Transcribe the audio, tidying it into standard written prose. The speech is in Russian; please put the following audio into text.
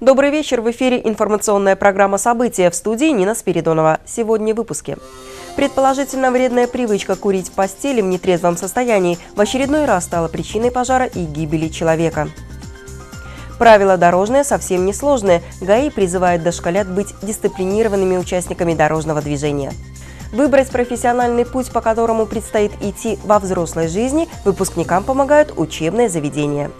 Добрый вечер. В эфире информационная программа «Событие». В студии Нина Спиридонова. Сегодня в выпуске. Предположительно вредная привычка курить в постели в нетрезвом состоянии в очередной раз стала причиной пожара и гибели человека. Правила дорожные совсем не сложные. ГАИ призывает дошколят быть дисциплинированными участниками дорожного движения. Выбрать профессиональный путь, по которому предстоит идти во взрослой жизни, выпускникам помогают учебные заведения.